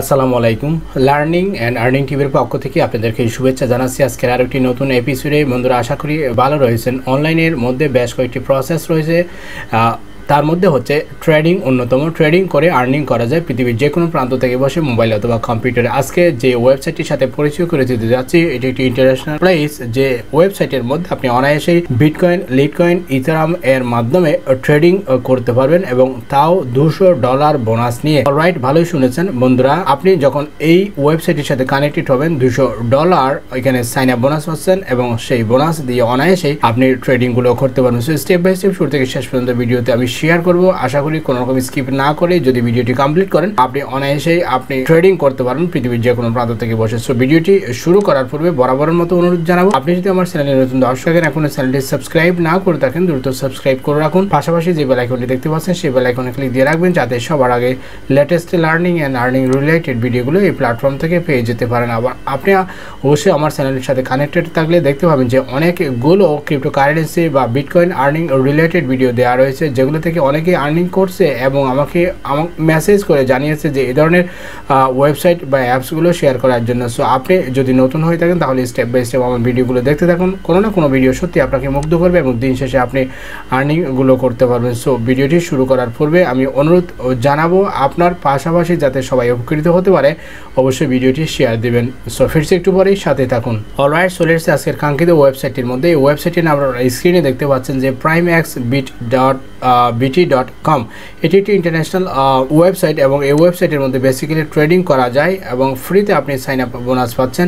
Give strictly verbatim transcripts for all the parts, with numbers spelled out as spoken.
আসসালামু আলাইকুম learning and earning টিভির পক্ষ থেকে আপনাদেরকে শুভেচ্ছা জানাচ্ছি। আজকের আর একটি নতুন এপিসোডে বন্ধুরা আশা করি ভালো রয়েছেন। অনলাইনের মধ্যে বেশ কয়েকটি প্রসেস রয়েছে, তার মধ্যে হচ্ছে ট্রেডিং অন্যতম। ট্রেডিং করে আর্নিং করা যায় পৃথিবীর যে কোনো প্রান্ত থেকে বসে মোবাইল অথবা কম্পিউটারে। আজকে যে ওয়েবসাইটটির সাথে পরিচয় করে দিতে যাচ্ছি এটি একটি ইন্টারন্যাশনাল প্লেস, যে ওয়েবসাইটের মধ্যে আপনি অনায়াসেই বিটকয়েন, লিটকয়েন, ইথারাম এর মাধ্যমে ট্রেডিং করতে পারবেন এবং তাও দুশো ডলার বোনাস নিয়ে। অলরাইট, ভালোই শুনেছেন বন্ধুরা। আপনি যখন এই ওয়েবসাইটের সাথে কানেক্টেড হবেন দুশো ডলার এখানে সাইন আপ বোনাস পাচ্ছেন এবং সেই বোনাস দিয়ে অনায়াসেই আপনি ট্রেডিংগুলো করতে পারবেন। সো স্টেপ বাই স্টেপ শুরু থেকে শেষ পর্যন্ত ভিডিওতে আমি শেয়ার করব। আশা করি কোনো রকম স্কিপ না করে যদি ভিডিওটি কমপ্লিট করেন আপনি অনায়াসেই আপনি ট্রেডিং করতে পারেন পৃথিবীর যে কোনো প্রান্ত থেকে বসে। সো ভিডিওটি শুরু করার পূর্বে বরাবরের মতো অনুরোধ জানাবো, আপনি যদি আমার চ্যানেলে নতুন দর্শক হন এখনো চ্যানেলটি সাবস্ক্রাইব না করে থাকেন দ্রুত সাবস্ক্রাইব করে রাখুন। পাশাপাশি যে বেল আইকনটি দেখতে পাচ্ছেন সেই বেল আইকনে ক্লিক দিয়ে রাখবেন যাতে সবার আগে latest learning and earning related ভিডিওগুলো এই প্ল্যাটফর্ম থেকে পেয়ে যেতে পারেন। আবার আপনি অবশ্যই আমার চ্যানেলের সাথে কানেক্টেড থাকলে দেখতে পাবেন যে অনেকগুলো ক্রিপ্টো কারেন্সি বা বিটকয়েন আর্নিং রিলেটেড ভিডিও দেওয়া রয়েছে, যেগুলো থেকে অনেকে আর্নিং করছে এবং আমাকে আমাকে মেসেজ করে জানিয়েছে যে এই ধরনের ওয়েবসাইট বা অ্যাপসগুলো শেয়ার করার জন্য। সো আপনি যদি নতুন হয়ে থাকেন তাহলে স্টেপ বাই স্টেপ আমার ভিডিওগুলো দেখতে থাকুন। কোনো না কোনো ভিডিও সত্যি আপনাকে মুগ্ধ করবে এবং দিন শেষে আপনি আর্নিংগুলো করতে পারবেন। সো ভিডিওটি শুরু করার পূর্বে আমি অনুরোধ জানাবো আপনার পাশাপাশি যাতে সবাই উপকৃত হতে পারে অবশ্যই ভিডিওটি শেয়ার দেবেন। সো ফিরছি একটু পরেই, সাথে থাকুন। অলরাইট, চলে এসেছে আজকের কাঙ্ক্ষিত ওয়েবসাইটটির মধ্যে। এই ওয়েবসাইটটির নাম আপনারা স্ক্রিনে দেখতে পাচ্ছেন যে prime X bit dot B T dot com. এটি একটি ইন্টারন্যাশনাল ওয়েবসাইট এবং এই ওয়েবসাইটের মধ্যে বেসিক্যালি ট্রেডিং করা যায় এবং ফ্রিতে আপনি সাইন আপ বোনাস পাচ্ছেন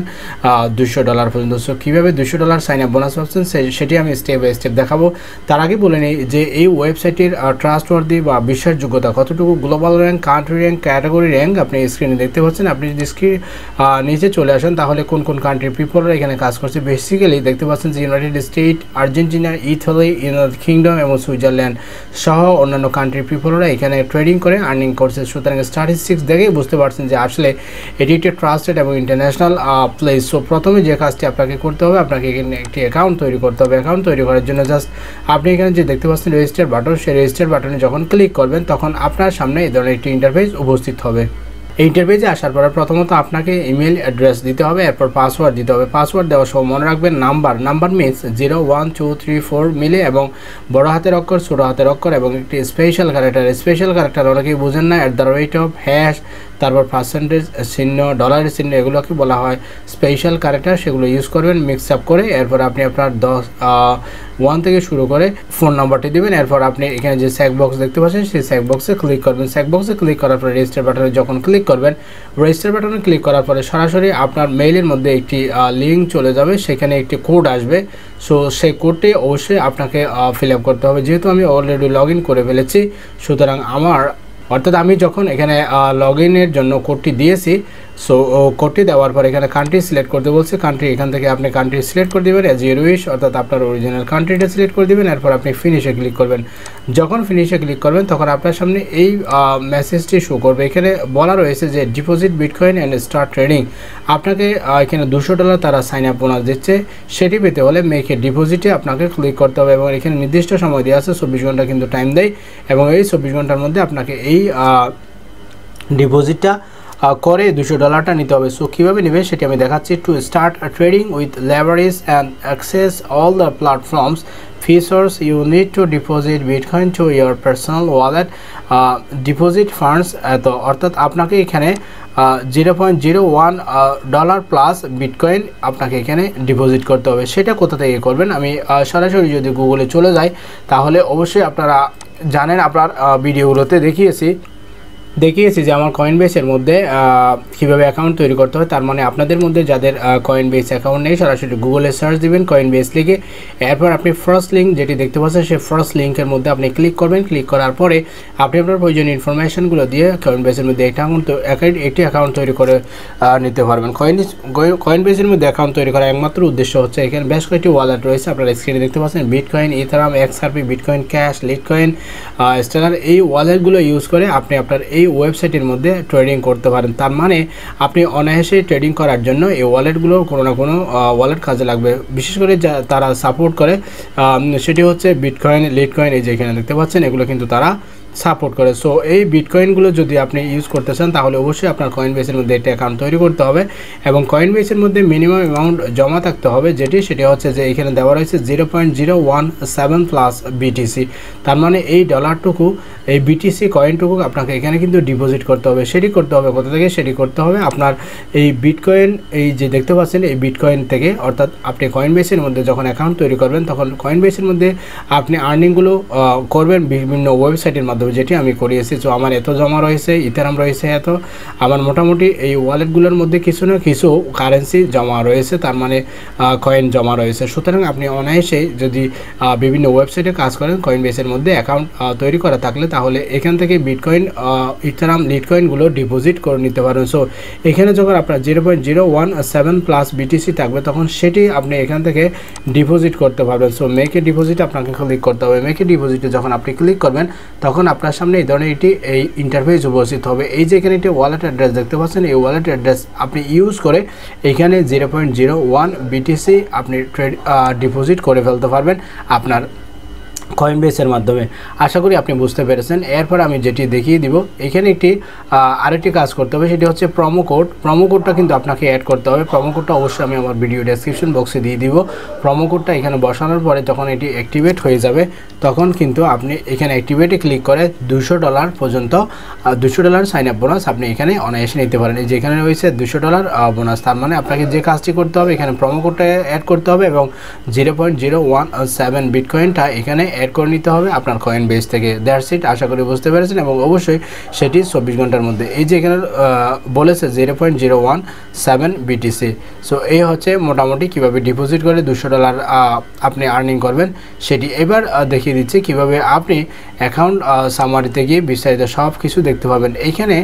দুশো ডলার পর্যন্ত। সো কীভাবে দুশো ডলার সাইন আপ বোনাস পাচ্ছেন সেটি আমি স্টেপ বাই স্টেপ দেখাবো। তার আগে বলে নিই যে এই ওয়েবসাইটের ট্রাস্টওয়ার্দি বা বিশ্বাসযোগ্যতা কতটুকু, global rank, country rank, category rank আপনি স্ক্রিনে দেখতে পাচ্ছেন। আপনি যদি স্ক্রিন নিচে চলে আসেন তাহলে কোন কোন কান্ট্রির পিপলরা এখানে কাজ করছে বেসিক্যালি দেখতে পাচ্ছেন যে United State, Argentina, Italy, United Kingdom এবং সুইজারল্যান্ড সহ অন্যান্য কান্ট্রির পিপলরা এখানে ট্রেডিং করে আর্নিং করছে। সুতরাং স্ট্যাটিস্টিক্স দেখেই বুঝতে পারছেন যে আসলে এটি একটি ট্রাস্টেড এবং ইন্টারন্যাশনাল প্লেস। সো প্রথমে যে কাজটি আপনাকে করতে হবে আপনাকে এখানে একটি অ্যাকাউন্ট তৈরি করতে হবে। অ্যাকাউন্ট তৈরি করার জন্য জাস্ট আপনি এখানে যে দেখতে পাচ্ছেন রেজিস্টার বাটন, সেই রেজিস্টার বাটনে যখন ক্লিক করবেন তখন আপনার সামনে এই ধরনের একটি ইন্টারফেস উপস্থিত হবে। ইন্টারভিউতে আসার পরে প্রথমত আপনাকে ইমেল অ্যাড্রেস দিতে হবে, এরপর পাসওয়ার্ড দিতে হবে। পাসওয়ার্ড দেওয়ার সময় মনে রাখবেন number number means zero one two three four মিলে এবং বড় হাতের অক্ষর, ছোটো হাতের অক্ষর এবং একটি স্পেশাল ক্যারেক্টার। স্পেশাল ক্যারেক্টার অনেকেই বুঝেন না, at the rate of hash, তারপর পার্সেন্টেজ চিহ্ন, ডলারের চিহ্ন, এগুলোকে বলা হয় স্পেশাল ক্যারেক্টার। সেগুলো ইউজ করবেন মিক্স আপ করে। এরপর আপনি আপনার দশ ওয়ান থেকে শুরু করে ফোন নাম্বারটি দেবেন। এরপর আপনি এখানে যে চেক বক্স দেখতে পাচ্ছেন সেই চেক বক্সে ক্লিক করবেন। চেক বক্সে ক্লিক করার পরে রেজিস্টার বাটনে যখন ক্লিক করবেন, রেজিস্টার বাটনে ক্লিক করার পরে সরাসরি আপনার মেইলের মধ্যে একটি লিঙ্ক চলে যাবে, সেখানে একটি কোড আসবে। সো সেই কোডটি অবশ্যই আপনাকে ফিল আপ করতে হবে। যেহেতু আমি অলরেডি লগ ইন করে ফেলেছি সুতরাং আমার অর্থাৎ আমি যখন এখানে লগ ইনের জন্য কোডটি দিয়েছি, সো কোডটি দেওয়ার পর এখানে কান্ট্রি সিলেক্ট করতে বলছে। কান্ট্রি এখান থেকে আপনি কান্ট্রি সিলেক্ট করে দেবেন অ্যাজ ইউর উইশ, অর্থাৎ আপনার অরিজিনাল কান্ট্রিটা সিলেক্ট করে দেবেন। এরপর আপনি ফিনিশে ক্লিক করবেন। যখন ফিনিশে ক্লিক করবেন তখন আপনার সামনে এই মেসেজটি শো করবে। এখানে বলা রয়েছে যে deposit bitcoin and start trading. আপনাকে এখানে দুশো ডলার তারা সাইন আপ বোনাস দিচ্ছে, সেটি পেতে হলে মেকে ডিপোজিটে আপনাকে ক্লিক করতে হবে এবং এখানে নির্দিষ্ট সময় দেওয়া আছে চব্বিশ ঘন্টা কিন্তু টাইম দেয় এবং এই চব্বিশ ঘন্টার মধ্যে আপনাকে এই ডিপোজিটটা করে দুশো ডলারটা নিতে হবে। সো কীভাবে নেবেন সেটি আমি দেখাচ্ছি। To start trading with leverage and access all the platforms features you need to deposit bitcoin to your personal wallet uh, deposit funds at the অর্থাৎ আপনাকে এখানে zero point zero one dollar plus bitcoin আপনাকে এখানে deposit করতে হবে। সেটা কোথা থেকে করবেন, আমি সরাসরি যদি গুগলে চলে যাই তাহলে অবশ্যই আপনারা জানেন, আপনার ভিডিওগুলোতে দেখিয়েছি দেখিয়েছি যে আমার কয়েনবেসের মধ্যে কীভাবে অ্যাকাউন্ট তৈরি করতে হয়। তার মানে আপনাদের মধ্যে যাদের কয়েনবেস অ্যাকাউন্ট নেই সরাসরি গুগলে সার্চ দিবেন কয়েনবেস লিখে। এরপর আপনি ফার্স্ট লিঙ্ক যেটি দেখতে পাচ্ছেন সেই ফার্স্ট লিঙ্কের মধ্যে আপনি ক্লিক করবেন। ক্লিক করার পরে আপনি আপনার প্রয়োজনীয় ইনফরমেশনগুলো দিয়ে কয়েনবেসের মধ্যে অ্যাকাউন্ট একটি অ্যাকাউন্ট তৈরি করে নিতে পারবেন। কয়েন কয়েনবেসের মধ্যে অ্যাকাউন্ট তৈরি করার একমাত্র উদ্দেশ্য হচ্ছে এখানে বেশ কয়েকটি ওয়ালেট রয়েছে। আপনারা স্ক্রিনে দেখতে পাচ্ছেন bitcoin, Ethereum, XRP, bitcoin cash, litecoin, Stellar, এই ওয়ালেটগুলো ইউজ করে আপনি আপনার এই ওয়েবসাইটের মধ্যে ট্রেডিং করতে পারেন। তার মানে আপনি অনায়াসে ট্রেডিং করার জন্য এই ওয়ালেটগুলো কোনো না কোনো ওয়ালেট কাজে লাগবে। বিশেষ করে যা তারা সাপোর্ট করে সেটি হচ্ছে বিটকয়েন, লিটকয়েন, এই যে এখানে দেখতে পাচ্ছেন এগুলো কিন্তু তারা सपोर्ट करे। सो ये बिटकॉइनगुलो जो आपनी यूज करते चान ताहले अवश्य आपनार कॉइनबेसर मध्य एक अकाउंट तैरि करते हबे एबं कॉइनबेसर मध्य मिनिमाम अमाउंट जमा थाकते हबे जेटी सेटा होच्छे जे एखाने देवा रयेछे zero point zero one seven plus BTC तार माने एई डलारटुकु एई बीटीसी कॉइनटुकु आपनाके एखाने किन्तु डिपॉजिट करते हबे सेटी करते हबे कोथा थेके सेटी करते हबे आपनार एई बिटकॉइन एई जे देखते पाच्छेन एई बिटकॉइन थेके अर्थात आपनि कॉइनबेसर मध्य जखन अकाउंट तैरि करबेन तखन कॉइनबेसर मध्य आपनि आर्निंग गुलो करबेन विभिन्न वेबसाइटेर माध्यमे जेटी आमी करिएछि। सो आमार एतो जमा रयेछे इथेराम रयेछे एतो आमार मोटामुटी एई वालेटगुलोर मध्य किछु ना किछु कारेंसि जमा रयेछे तार माने कॉइन जमा रयेछे। सुतरां आपनि अनायासेई जदि विभिन्न वेबसाइटे काज करेन कॉइनबेसेर मध्य अकाउंट तैरि करा थाकले ताहले एखान थेके बिटकॉइन इथेराम लिटकॉइनगुलो डिपॉजिट करे निते पारेन। सो एखाने जखन आपनार zero point zero one seven plus BTC थाकबे तखन सेटी आपनि एखान थेके डिपॉजिट करते पारबेन। सो मेके डिपॉजिट आपनाके क्लिक करते हबे मेके डिपॉजिटे जखन आपनि क्लिक करबेन तखन আপনার সামনে এই ধরনের একটি এই ইন্টারফেস উপস্থিত হবে। এই যে এখানে একটি ওয়ালেট অ্যাড্রেস দেখতে পাচ্ছেন এই ওয়ালেট অ্যাড্রেস আপনি ইউজ করে এখানে zero point zero one BTC আপনি ট্রেড ডিপোজিট করে ফেলতে পারবেন আপনার কয়েনবেসের মাধ্যমে। আশা করি আপনি বুঝতে পেরেছেন। এরপর আমি যেটি দেখিয়ে দিব এখানে একটি আরেকটি কাজ করতে হবে সেটি হচ্ছে প্রোমো কোড। প্রোমো কোডটা কিন্তু আপনাকে অ্যাড করতে হবে। প্রোমো কোডটা অবশ্যই আমি আমার ভিডিও ডেসক্রিপশন বক্সে দিয়ে দিব। প্রোমো কোডটা এখানে বসানোর পরে যখন এটি অ্যাক্টিভেট হয়ে যাবে তখন কিন্তু আপনি এখানে অ্যাক্টিভেটে ক্লিক করে দুশো ডলার পর্যন্ত দুশো ডলার সাইন আপ বোনাস আপনি এখানে অনায়াসে নিতে পারেন। যেখানে রয়েছে দুশো ডলার বোনাস তার মানে আপনাকে যে কাজটি করতে হবে এখানে প্রোমো কোডটা অ্যাড করতে হবে এবং zero point zero one seven বিটকয়েনটা এখানে एड कर नीते हैं आपनर कॉइनबेस थेके। That's it. आशा करी बुझते पेरेछेन एबं अवश्यई सेटी चौबीस घंटार मध्य एई जे एखाने बोलेछे zero point zero one seven BTC. So एई होच्छे मोटामुटी किभाबे डिपॉजिट करे दुशो डलार आपनि आर्निंग करबेन सेटी एबार देखिए दिच्छे किभाबे आपनि अकाउंट सामारिते गिये बिस्तारित सब किछु देखते पाबेन। एखाने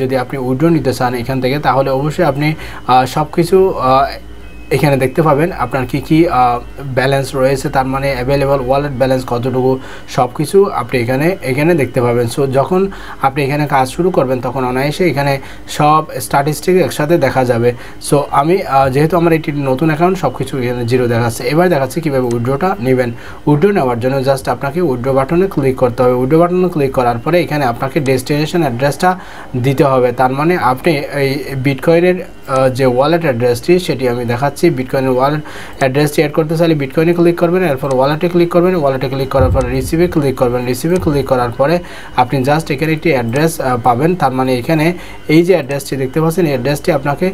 जदि आपनि उइड्रो निते चान एखान थेके ताहले अवश्यई आपनि सब किछु এখানে দেখতে পাবেন আপনার কি কি ব্যালেন্স রয়েছে তার মানে अवेलेबल ওয়ালেট ব্যালেন্স কতটুকু সবকিছু আপনি এখানে এখানে দেখতে পাবেন। সো যখন আপনি এখানে কাজ শুরু করবেন তখন অনায়াসে এখানে সব স্ট্যাটিস্টিক একসাথে দেখা যাবে। সো আমি যেহেতু আমার এটি নতুন অ্যাকাউন্ট সবকিছু এখানে জিরো দেখাচ্ছে। এবার দেখাচ্ছে কিভাবে উইথড্রোটা নেবেন। উইথড্রো নেওয়ার জন্য জাস্ট আপনাকে উইথড্রো বাটনে ক্লিক করতে হবে। উইথড্রো বাটনে ক্লিক করার পরে এখানে আপনাকে ডেস্টিনেশন অ্যাড্রেসটা দিতে হবে। তার মানে আপনি এই বিটকয়েনের যে ওয়ালেট অ্যাড্রেসটি সেটি আমি দেখাচ্ছি। বিটকয়েনের ওয়ালেট অ্যাড্রেসটি অ্যাড করতে চাইলে বিটকয়েনে ক্লিক করবেন এরপর ওয়ালেটে ক্লিক করবেন ওয়ালেটে ক্লিক করার পরে রিসিভে ক্লিক করবেন রিসিভে ক্লিক করার পরে আপনি জাস্ট এখানে একটি অ্যাড্রেস পাবেন। তার মানে এখানে এই যে অ্যাড্রেসটি দেখতে পাচ্ছেন এই অ্যাড্রেসটি আপনাকে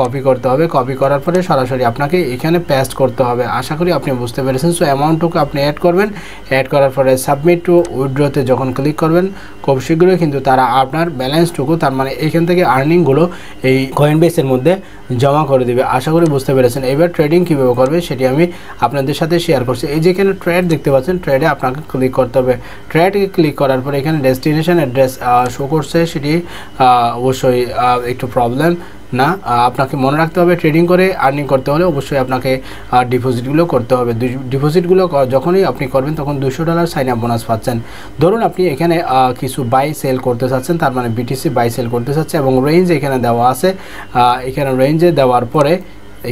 কপি করতে হবে। কপি করার পরে সরাসরি আপনাকে এখানে পেস্ট করতে হবে। আশা করি আপনি বুঝতে পেরেছেন। সো অ্যামাউন্টটুকু আপনি অ্যাড করবেন অ্যাড করার পরে সাবমিট টু উইথড্রোতে যখন ক্লিক করবেন খুব শীঘ্রই কিন্তু তারা আপনার ব্যালেন্সটুকু তার মানে এখান থেকে আর্নিংগুলো এই কয়েনবেসের মধ্যে জমা করে দেবে। আশা করি বুঝতে পেরেছেন। এবার ট্রেডিং কীভাবে করবে সেটি আমি আপনাদের সাথে শেয়ার করছি। এই যে এখানে ট্রেড দেখতে পাচ্ছেন ট্রেডে আপনাকে ক্লিক করতে হবে। ট্রেডে ক্লিক করার পরে এখানে ডেস্টিনেশন অ্যাড্রেস শো করছে সেটি অবশ্যই একটু প্রবলেম না আপনাকে মনে রাখতে হবে। ট্রেডিং করে আর্নিং করতে হলে অবশ্যই আপনাকে ডিপোজিটগুলো করতে হবে। ডিপোজিটগুলো যখনই আপনি করবেন তখন দুশো ডলার সাইন আপ বোনাস পাচ্ছেন। ধরুন আপনি এখানে কিছু বাই সেল করতে চাচ্ছেন তার মানে বিটিসি বাই সেল করতে চাচ্ছে এবং রেঞ্জ এখানে দেওয়া আছে। এখানে রেঞ্জে দেওয়ার পরে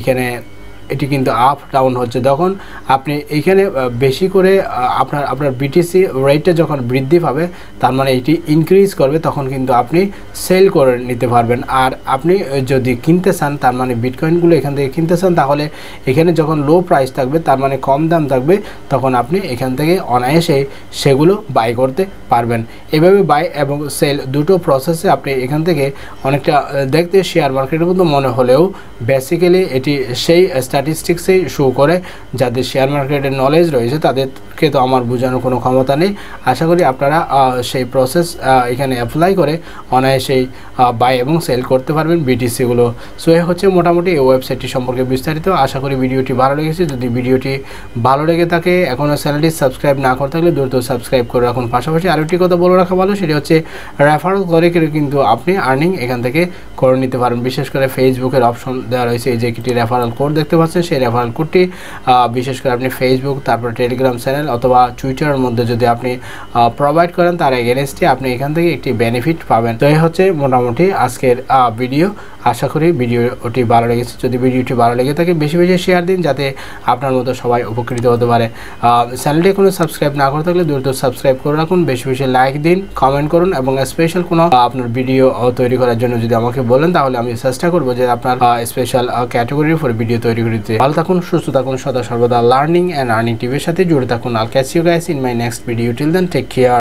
এখানে এটি কিন্তু আপ ডাউন হচ্ছে। তখন আপনি এখানে বেশি করে আপনার আপনার বিটিসি রেটটা যখন বৃদ্ধি পাবে তার মানে এটি ইনক্রিজ করবে তখন কিন্তু আপনি সেল করে নিতে পারবেন। আর আপনি যদি কিনতে চান তার মানে বিটকয়েনগুলো এখান থেকে কিনতে চান তাহলে এখানে যখন লো প্রাইস থাকবে তার মানে কম দাম থাকবে তখন আপনি এখান থেকে অনায়াসে সেগুলো বাই করতে পারবেন। এভাবে বাই এবং সেল দুটো প্রসেসে আপনি এখান থেকে অনেকটা দেখতে শেয়ার মার্কেটের মতো মনে হলেও বেসিক্যালি এটি সেই স্ট্যাটিস্টিক্সে শো করে যাদের শেয়ার মার্কেটের নলেজ রয়েছে তাদেরকে তো আমার বোঝানোর কোনো ক্ষমতা নেই। আশা করি আপনারা সেই প্রসেস এখানে অ্যাপ্লাই করে অনায়াসেই বাই এবং সেল করতে পারবেন বিটিসিগুলো। সো এ হচ্ছে মোটামুটি এই ওয়েবসাইটটি সম্পর্কে বিস্তারিত। আশা করি ভিডিওটি ভালো লেগেছে। যদি ভিডিওটি ভালো লেগে থাকে এখনও চ্যানেলটি সাবস্ক্রাইব না করে থাকলে দ্রুত সাবস্ক্রাইব করে রাখুন। পাশাপাশি আরও একটি কথা বলে রাখা ভালো সেটি হচ্ছে রেফারেল করে কিন্তু আপনি আর্নিং এখান থেকে করে নিতে পারেন। বিশেষ করে ফেসবুকের অপশন দেওয়া রয়েছে এই যে একটি রেফারেল কোড দেখতে পাচ্ছেন সেই রেফারেল কোডটি বিশেষ করে আপনি ফেসবুক তারপরে টেলিগ্রাম চ্যানেল অথবা টুইটারের মধ্যে যদি আপনি প্রোভাইড করেন তার এগেনস্টে আপনি এখান থেকে একটি বেনিফিট পাবেন। তো এই হচ্ছে মোটামুটি আজকের ভিডিও। आशा करी भिडियोटी भालो लेगेछे। जो भिडियोटी भालो लेगे थाके बेशी बेशी शेयर दिन जाते आपनार मतो सबाई उपकृत होते पारे। चैनलटी कोनो सबसक्राइब ना करे थाकले द्रुत सबसक्राइब करे राखुन, बेशी बेशी लाइक दिन, कमेंट करुन एबं स्पेशल कोनो आपनार भिडियो तैरि करार जन्य जोदि आमाके बोलेन ताहले आमि चेष्टा करब जे आपनार स्पेशल ক্যাটাগরির উপর ভিডিও তৈরি করতে। ভালো থাকুন, সুস্থ থাকুন, সদা সর্বদা লার্নিং এন্ড আর্নিং টিভির সাথে জুড়ে থাকুন। I'll catch you guys in my next video. Till then take care.